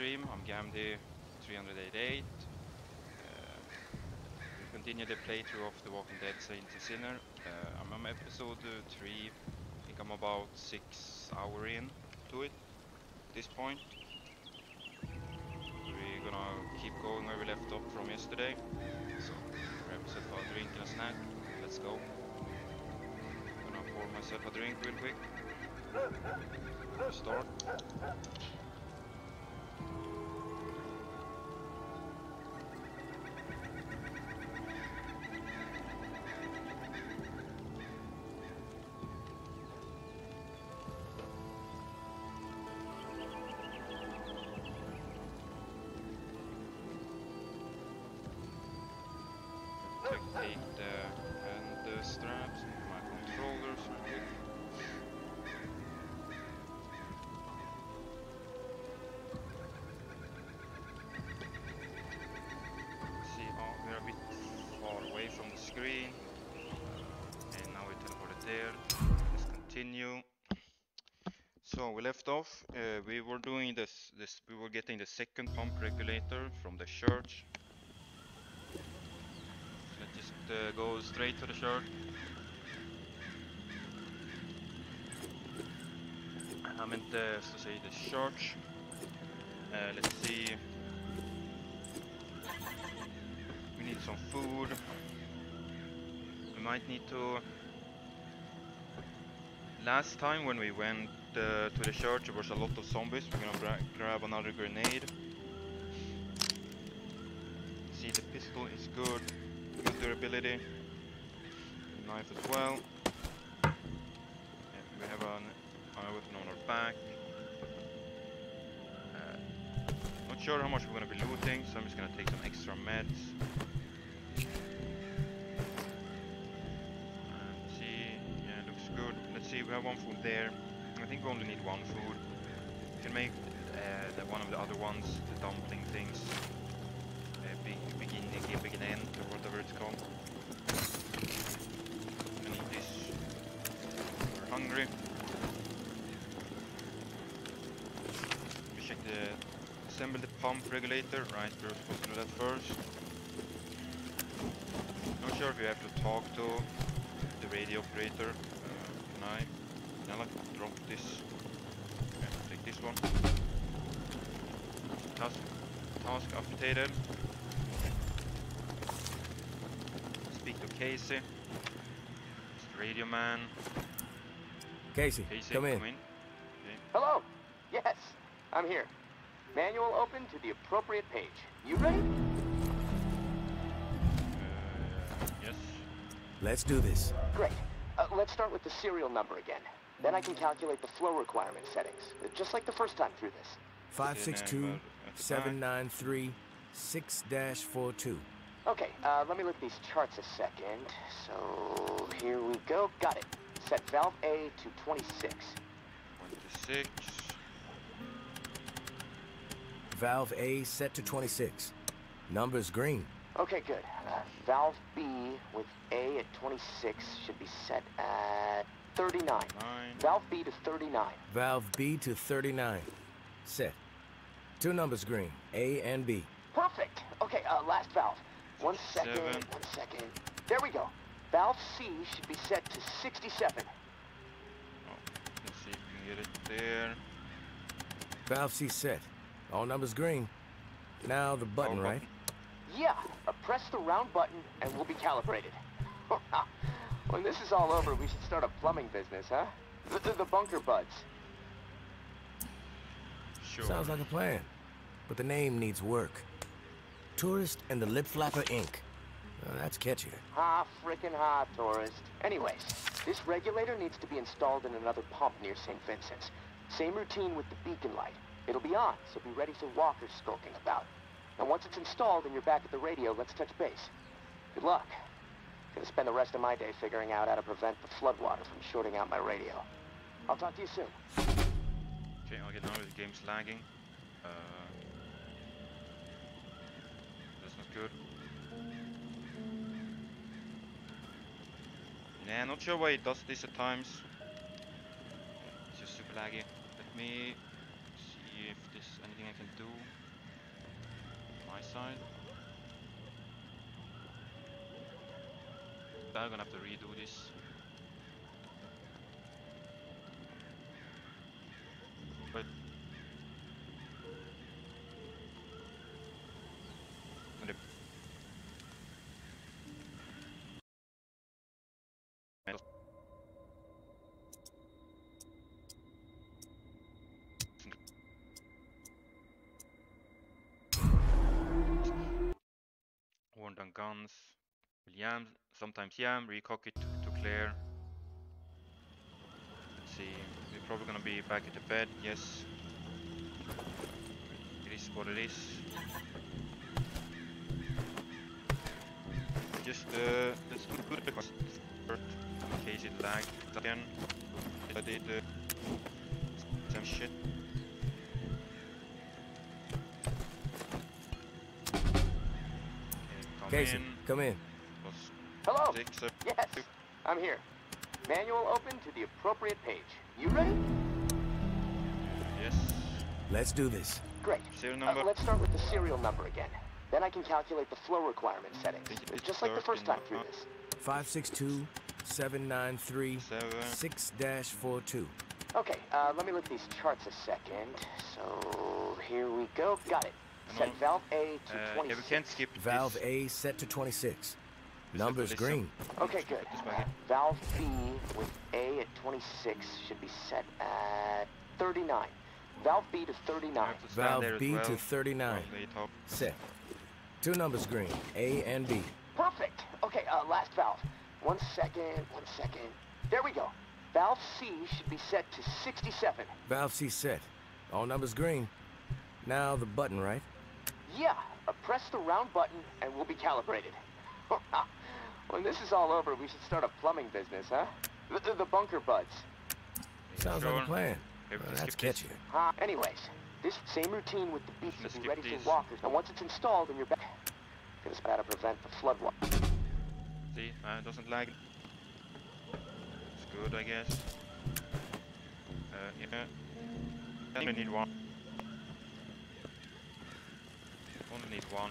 stream. I'm Gamdy388. We continue the playthrough of The Walking Dead Saints and Sinners. I'm on episode 3. I think I'm about 6 hours in to it at this point. We're gonna keep going where we left off from yesterday. So, for episode 5, drink and a snack. Let's go. I'm gonna pour myself a drink real quick. Start. Take the and the straps, my controllers real quick. Screen, and now we teleported there. Let's continue. So we left off. We were doing this. We were getting the second pump regulator from the church. Let's just go straight to the church. I meant to say the church. Let's see. We need some food. We might need to... Last time when we went to the church there was a lot of zombies. We're gonna grab another grenade. See, the pistol is good. Good durability. Knife as well. And we have our weapon on our back. Not sure how much we're gonna be looting, so I'm just gonna take some extra meds. See, we have one food there. I think we only need one food. We can make the one of the other ones, the dumpling things, begin end or whatever it's called. I need this. We're hungry. We check the assemble the pump regulator. Right, we're supposed to do that first. Not sure if you have to talk to the radio operator. Now let's drop this. Okay, take this one. Task updated. Speak to Casey. It's the radio man. Casey come in. Okay. Hello. Yes, I'm here. Manual open to the appropriate page. You ready? Yes. Let's do this. Great. Let's start with the serial number again. Then I can calculate the flow requirement settings, just like the first time through this. 562-793-6-42. Okay, let me look at these charts a second. So here we go. Got it. Set valve A to 26. 26. Valve A set to 26. Numbers green. Okay, good. Valve B with A at 26 should be set at 39. Valve B to 39. Valve B to 39. Set. Two numbers green, A and B. Perfect. Okay, last valve. One second. There we go. Valve C should be set to 67. Oh, let's see if we can get it there. Valve C set. All numbers green. Now the button, right? Yeah, press the round button and we'll be calibrated. When this is all over, we should start a plumbing business, huh? The bunker buds. Sure. Sounds like a plan, but the name needs work. Tourist and the Lip Flapper Inc. Well, that's catchier. Ha, frickin' ha, Tourist. Anyways, this regulator needs to be installed in another pump near St. Vincent's. Same routine with the beacon light. It'll be on, so be ready for walkers skulking about. And once it's installed and you're back at the radio, let's touch base. Good luck. Gonna spend the rest of my day figuring out how to prevent the floodwater from shorting out my radio. I'll talk to you soon. Okay, now the game's lagging. That's not good. Nah, not sure why it does this at times. It's just super laggy. Let me see if there's anything I can do. side. I'm gonna have to redo this. But on guns, yam, sometimes yam, recock it to clear. Let's see, we're probably gonna be back at the bed, yes. It is what it is. Just let's do the cost first, in case it lagged again. I did some shit. Casey, come in. Hello. Yes, I'm here. Manual open to the appropriate page. You ready? Yes. Let's do this. Great. Serial number. Let's start with the serial number again. Then I can calculate the flow requirement settings, just like the first time through this. 562-793-6-42. Okay. Let me look at these charts a second. So here we go. Got it. Set valve A to 26. Yeah, we can't skip valve this. A set to 26. Numbers green. Okay, good. Valve B with A at 26 should be set at 39. Valve B to 39. Valve B to 39. Set. Two numbers green, A and B. Perfect. Okay, last valve. 1 second. There we go. Valve C should be set to 67. Valve C set. All numbers green. Now the button, right? Yeah, press the round button and we'll be calibrated. When this is all over, we should start a plumbing business, huh? The bunker buds. Sounds like a plan. That's catchy. Anyways, this same routine with the beach is ready for walkers. And once it's installed in your back, it's better prevent the flood water. See, it doesn't lag. It's good, I guess. Yeah. I think we need one. Only need one.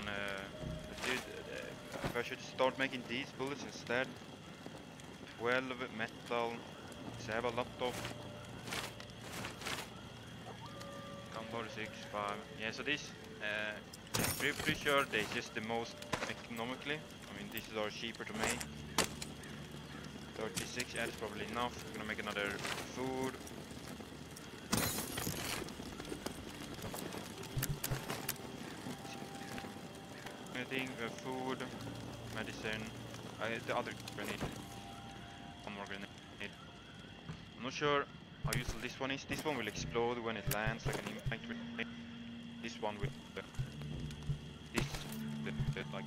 I should start making these bullets instead. 12 metal. So I have a laptop. Combo 6, 5. Yeah, so this. Pretty sure they're just the most economically. I mean, these are cheaper to make. 36 is probably enough. I'm gonna make another food. Food, medicine, the other grenade, one more grenade. I'm not sure how useful this one is. This one will explode when it lands like an impact grenade. This one will, this is like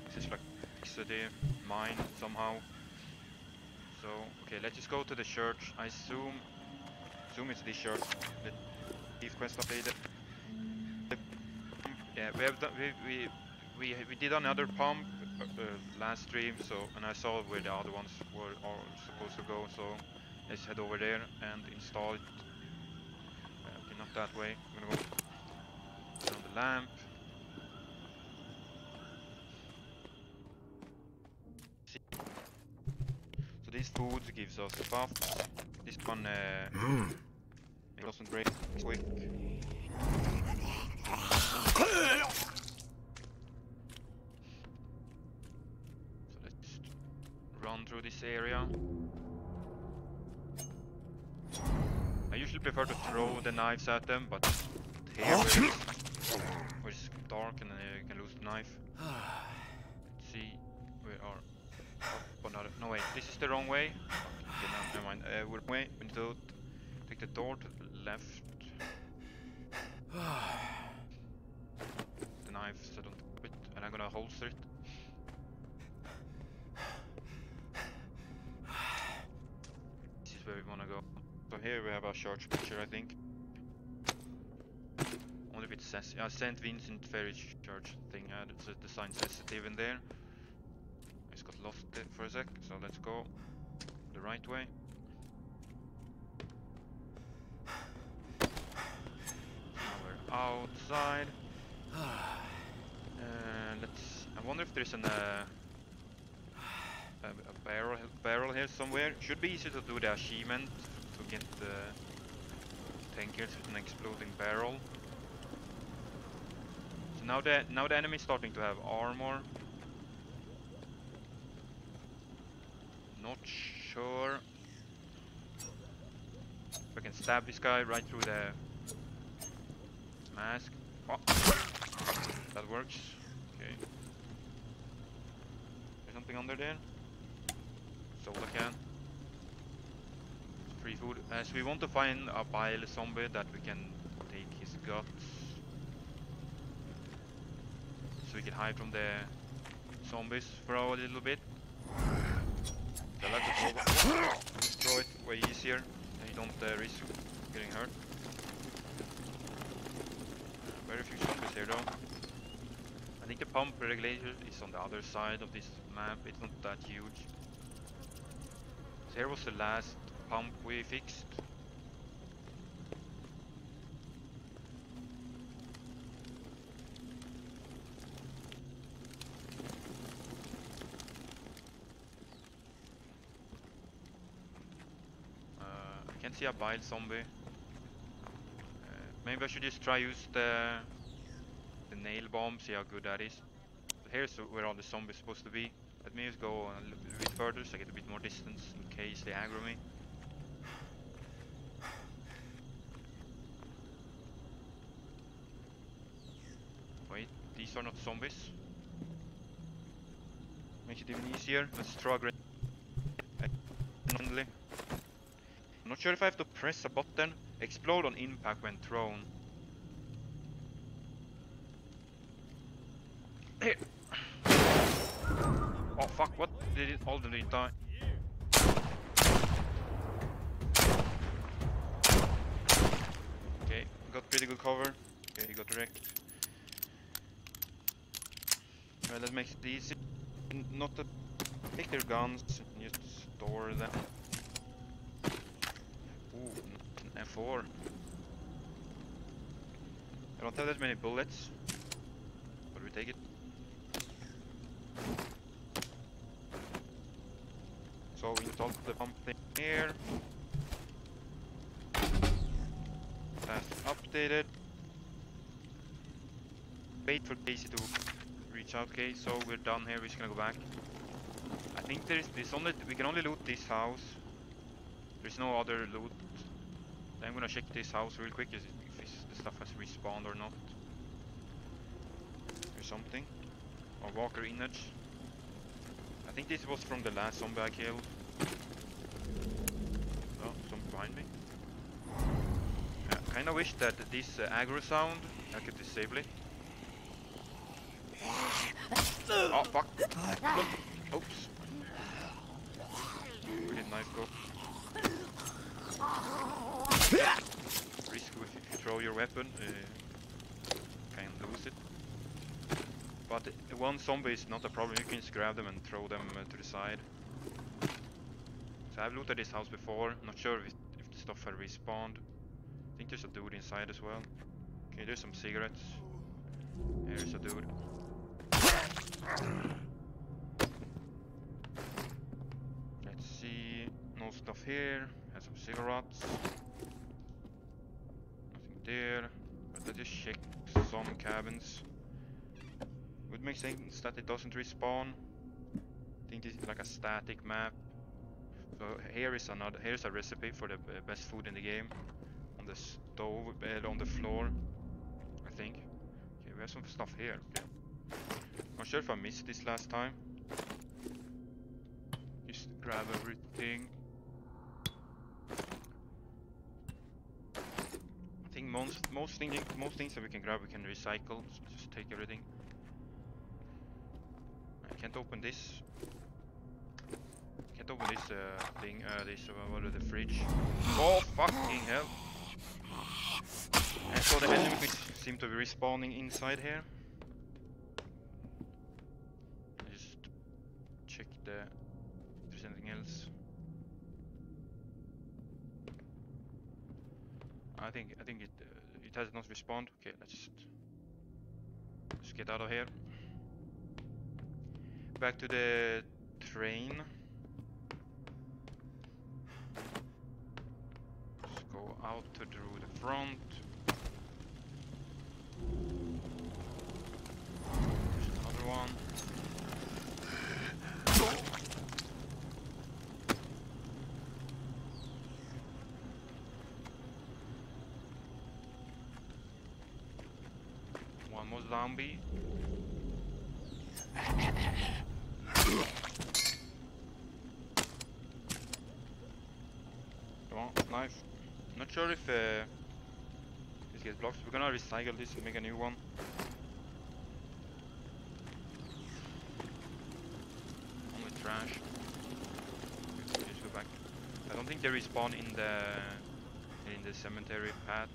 electricity, mine somehow. So, okay, let's just go to the church. I assume it's this church. Let's see if quest updated. Yeah, we have done, we did another pump last stream, so, and I saw where the other ones were all supposed to go, so let's head over there and install it. Okay, not that way. I'm gonna go down the lamp. See. So this food gives us a buff. This one it doesn't break quick. So let's run through this area. I usually prefer to throw the knives at them, but here where it's dark and you can lose the knife. Let's see, we are up another. No wait, this is the wrong way. Okay, never mind. We need to take the door to the left. Knife, so don't quit, and I'm gonna holster it. This is where we wanna go. So here we have our church picture, I think. Only if it says St. Vincent Ferry Church thing. The sign says it even there. I just got lost there for a sec, so let's go the right way. Now we're outside. I wonder if there's an, a barrel here somewhere. Should be easy to do the achievement to get the tankers with an exploding barrel. So now the enemy's starting to have armor. Not sure if I can stab this guy right through the mask. Oh, that works. Okay. There's something under there. Soda can. Free food. So we want to find a bile zombie that we can take his guts, so we can hide from the zombies for a little bit. The lack of over destroy it way easier, and you don't risk getting hurt. Very few zombies here though. I think the pump regulator is on the other side of this map, it's not that huge. So here was the last pump we fixed. I can't see a bile zombie. Maybe I should just try use the nail bomb, see how good that is. But here's where all the zombies are supposed to be. Let me just go a little bit further so I get a bit more distance in case they aggro me. Wait, these are not zombies. Makes it even easier. Let's try aggressively. I'm not sure if I have to press a button. Explode on impact when thrown. Oh fuck, what did it already die? Okay, got pretty good cover. Okay, he got wrecked. Well, that makes it easy. Not to take their guns and just store them. Ooh, an M4. I don't have that many bullets. But we take it. So we install the pump thing here. That's updated. Wait for Casey to reach out. Okay, so we're done here, we're just gonna go back. I think there is this only, we can only loot this house. There's no other loot. I'm gonna check this house real quick, if the stuff has respawned or not. Or something. A walker image. I think this was from the last zombie I killed. Oh, something behind me. I kinda wish that this aggro sound, I could disable it. Oh fuck! Look. Oops! Where did knife go? Risk if you throw your weapon, can lose it. But one zombie is not a problem, you can just grab them and throw them to the side. So I've looted this house before, not sure if the stuff had respawned. I think there's a dude inside as well. Okay, there's some cigarettes. There's a dude. Let's see, no stuff here. Have some cigarettes. Nothing there. But let's just check some cabins. Would make sense that it doesn't respawn. I think this is like a static map. So here is another. Here's a recipe for the best food in the game. On the stove, on the floor, I think. Okay, we have some stuff here. Okay. Not sure if I missed this last time. Just grab everything. I think most things that we can grab we can recycle. So just take everything. I can't open this. Can't open this thing. What is the fridge? Oh fucking hell! And so the enemies seem to be respawning inside here. I just check if there's anything else. I think it has not respawned. Okay, let's just get out of here. back to the train. Let's go out through the front. There's another one. One more zombie. Nice. Not sure if this gets blocked. We're gonna recycle this and make a new one. Only trash. Let's go back. I don't think they respawn in the cemetery path,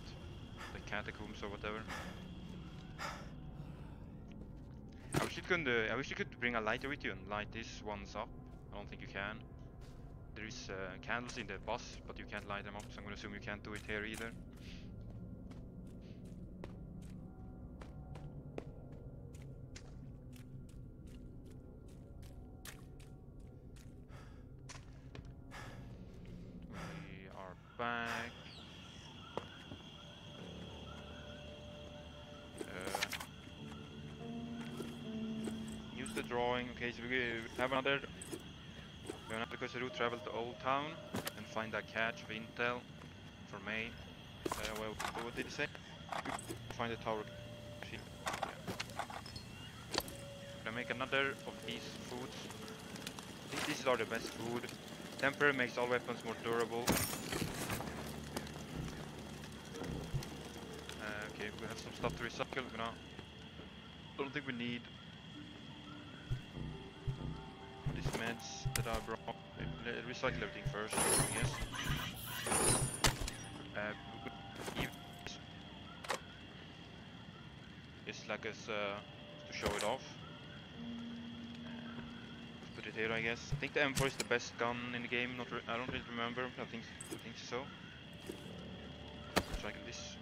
the catacombs or whatever. I wish you could bring a lighter with you and light this ones up. I don't think you can. There is candles in the bus, but you can't light them up, so I'm gonna assume you can't do it here either. We are back. Use the drawing. Okay, so we have another. We're gonna have to travel to Old Town and find a cache of intel for May. Well, what did he say? Find the tower. Yeah. I'm gonna make another of these foods. I think these are the best food. Temper makes all weapons more durable. Okay, we have some stuff to recycle. We're gonna. I don't think we need. Meds that are brought. Recycle everything first, I guess. It's like us to show it off. Let's put it here, I guess. I think the M4 is the best gun in the game. I don't really remember. I think so. Recycle this.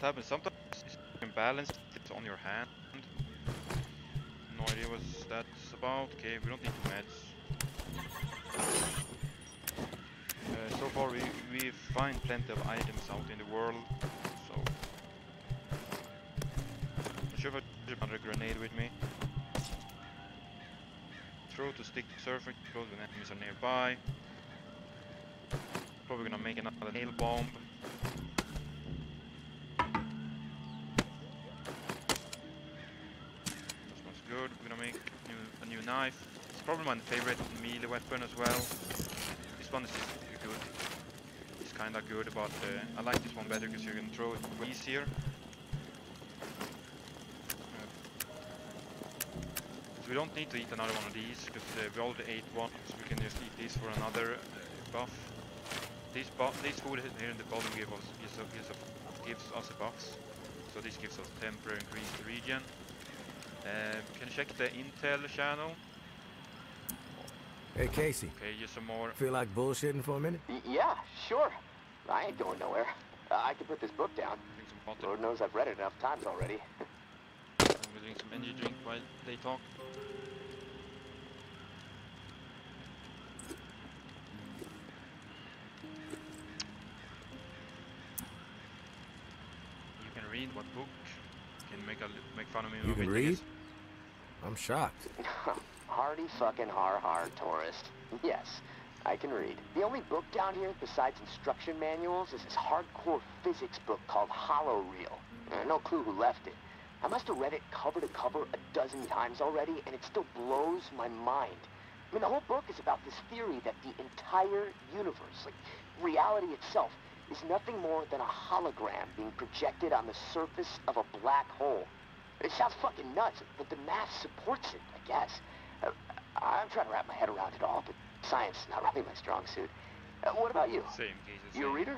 Happens sometimes. It's imbalanced. It's on your hand. No idea what that's about. Okay, we don't need meds. So far, we find plenty of items out in the world. So, I'm sure if I put another grenade with me. Throw to stick to surface because when enemies are nearby. Probably gonna make another nail bomb. Knife. It's probably my favorite melee weapon as well. This one is good. It's kinda good, but I like this one better because you can throw it easier. So we don't need to eat another one of these because we already ate one, so we can just eat these for another buff. This food here in the bottom gives us a buff. So this gives us temporary increased regen. Can you check the intel channel? Hey Casey. Okay, just some more. Feel like bullshitting for a minute? Yeah, sure. I ain't going nowhere. I can put this book down. Lord knows I've read it enough times already. I'm doing some energy drink while they talk. You can read what book? Can make fun of me. You can read? I'm shocked. Hardy fucking har tourist. Yes, I can read. The only book down here besides instruction manuals is this hardcore physics book called Holoreal. I have no clue who left it. I must have read it cover to cover a dozen times already, and it still blows my mind. I mean, the whole book is about this theory that the entire universe, like reality itself, is nothing more than a hologram being projected on the surface of a black hole. It sounds fucking nuts, but the math supports it, I guess. I'm trying to wrap my head around it all, but science is not really my strong suit. What about you? Same. You a reader?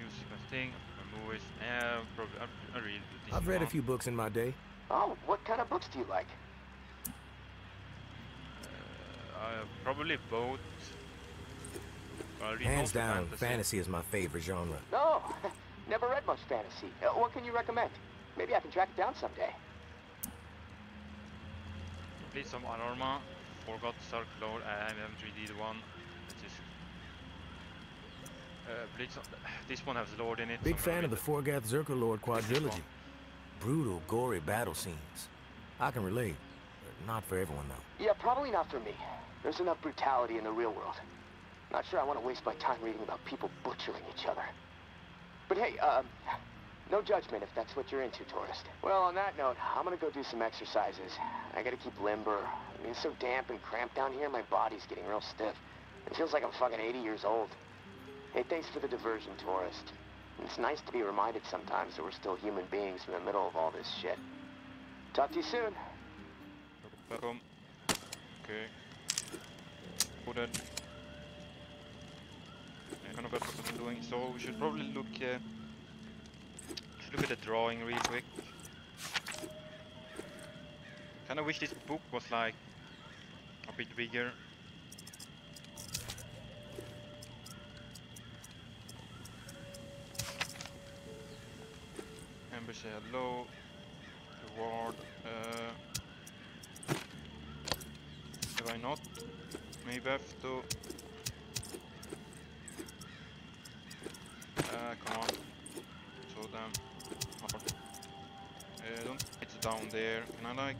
News movies, and probably I've read a few books in my day. Oh, what kind of books do you like? Probably both. Hands down, fantasy is my favorite genre. No, never read much fantasy. What can you recommend? Maybe I can track it down someday. Please, some Anorma, Forgot Dark Lord, and MMGD one. Which is, please, this one has Lord in it. Big fan of the Forgath Zerker Lord quadrilogy. Brutal, gory battle scenes. I can relate. Not for everyone, though. Yeah, probably not for me. There's enough brutality in the real world. Not sure I want to waste my time reading about people butchering each other. But hey, no judgment if that's what you're into, tourist. Well, on that note, I'm gonna go do some exercises. I gotta keep limber. I mean, it's so damp and cramped down here, my body's getting real stiff. It feels like I'm fucking 80 years old. Hey, thanks for the diversion, tourist. It's nice to be reminded sometimes that we're still human beings in the middle of all this shit. Talk to you soon. Welcome. Okay. Good. I don't know what I'm doing, so we should probably look at the drawing real quick. Kinda wish this book was like a bit bigger. Amber say hello. Reward. Do I not? Maybe I have to. Come on. So damn hard. Don't it's down there. Can I like?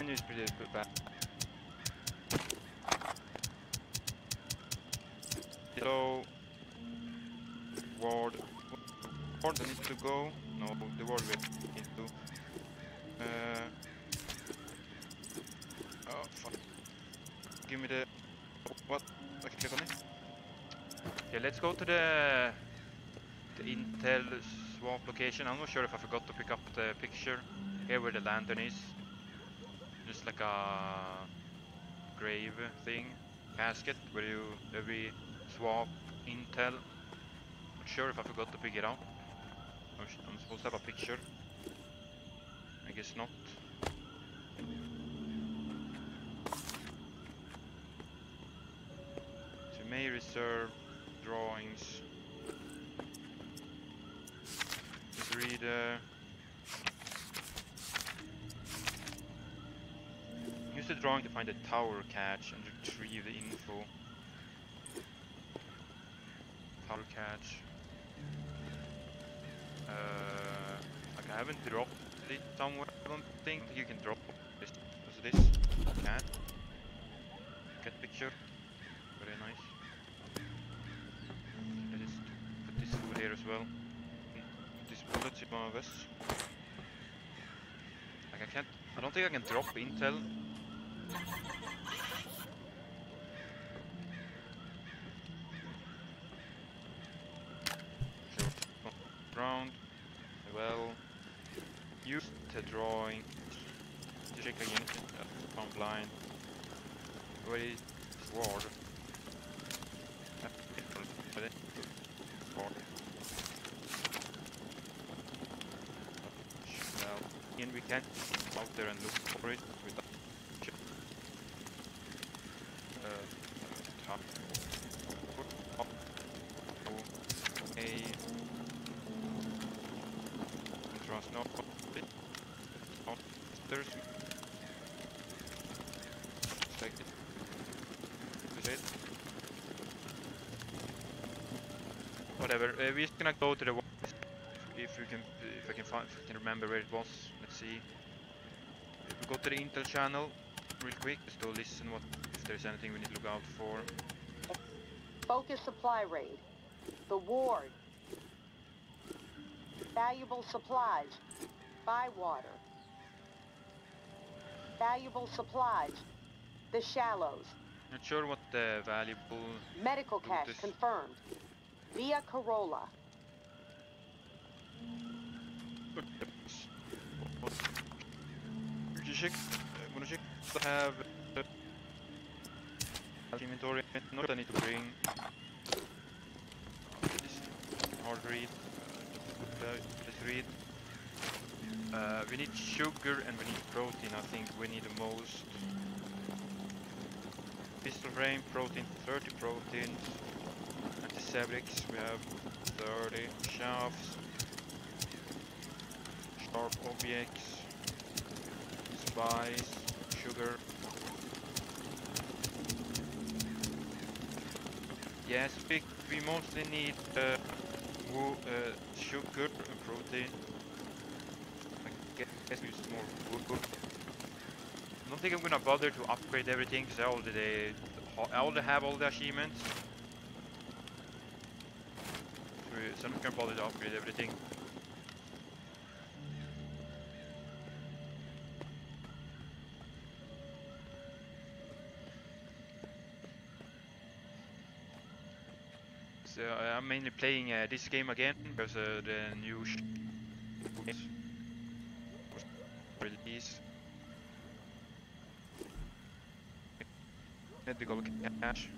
And it's pretty bad. So ward. Ward needs to go. No, the ward will need to. Oh fuck! Give me the what? I can click on it. Okay, let's go to the intel swamp location. I'm not sure if I forgot to pick up the picture. Here where the lantern is. Just like a grave thing. Casket where you every swamp intel. Not sure if I forgot to pick it up. I'm supposed to have a picture. I guess not. So you may reserve drawings. Let's read use the drawing to find the tower catch and retrieve the info. Tower catch. Like I haven't dropped it somewhere. I don't think you can drop this. What's this? Cat picture. Very nice. Here as well. These bullets in my vest. Like I can't. I don't think I can drop intel. Round. Well. Use the drawing. Check again. I'm blind. Wait. Ward. We can't go out there and look for it without whatever. We're just gonna go to the if I can remember where it was. Let's see. We'll go to the intel channel real quick, just to listen what if there's anything we need to look out for. Focus supply raid. The ward. Valuable supplies. Bywater. Valuable supplies. The shallows. Not sure what the valuable medical cache is. Confirmed. Via Corolla. I'm gonna check to have the inventory. Not I need to bring. more greed. Let's read. We need sugar and we need protein. I think we need the most. Pistol frame, protein, 30 protein. Antiseptics, we have 30. Shafts. Sharp objects. Spice, sugar. Yes, we mostly need sugar and protein. I guess we use more wood. I don't think I'm gonna bother to upgrade everything because I already have all the achievements. So I'm not gonna bother to upgrade everything. So I'm mainly playing this game again because the new release. Let me go cash.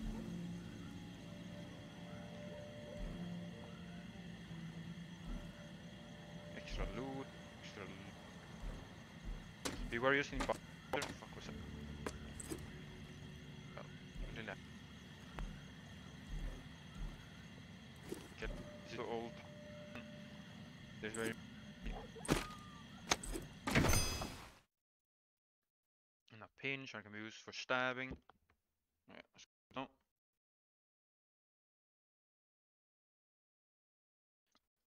Extra loot. Extra loot. We were using butter. Fuck was that? So old. There's very and a pinch I can be used for stabbing. Yeah,